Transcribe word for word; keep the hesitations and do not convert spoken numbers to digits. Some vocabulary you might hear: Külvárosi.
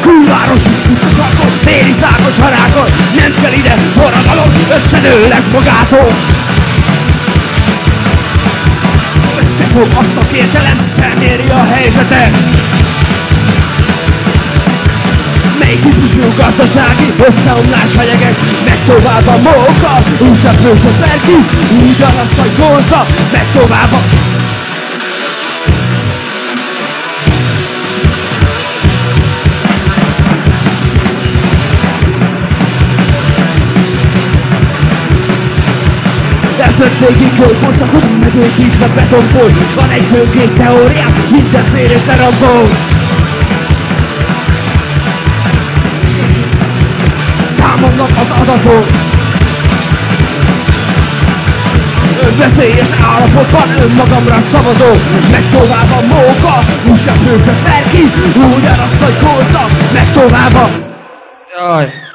Külvárosi utasakon, téli tárgos harákon, nem kell ide forradalom, összenőleg magától. Összefog azt a kételem, felméri a helyzetet. Melyik típusú gazdasági összeomlás fenyeget? Tovább a móka, újabb fősös verki, ugyanazt a gólta, meg tovább a... Eltört végig kölposztakot, megőkítve betonból, van egy főkét teóriát, mindenféle szerambó. Támadnak az adatok. Veszélyes állapotban önmagamra szavazom. Meg tovább a móka, újabb fősös verki, ugyanazt a gólta, meg tovább a... Jaj.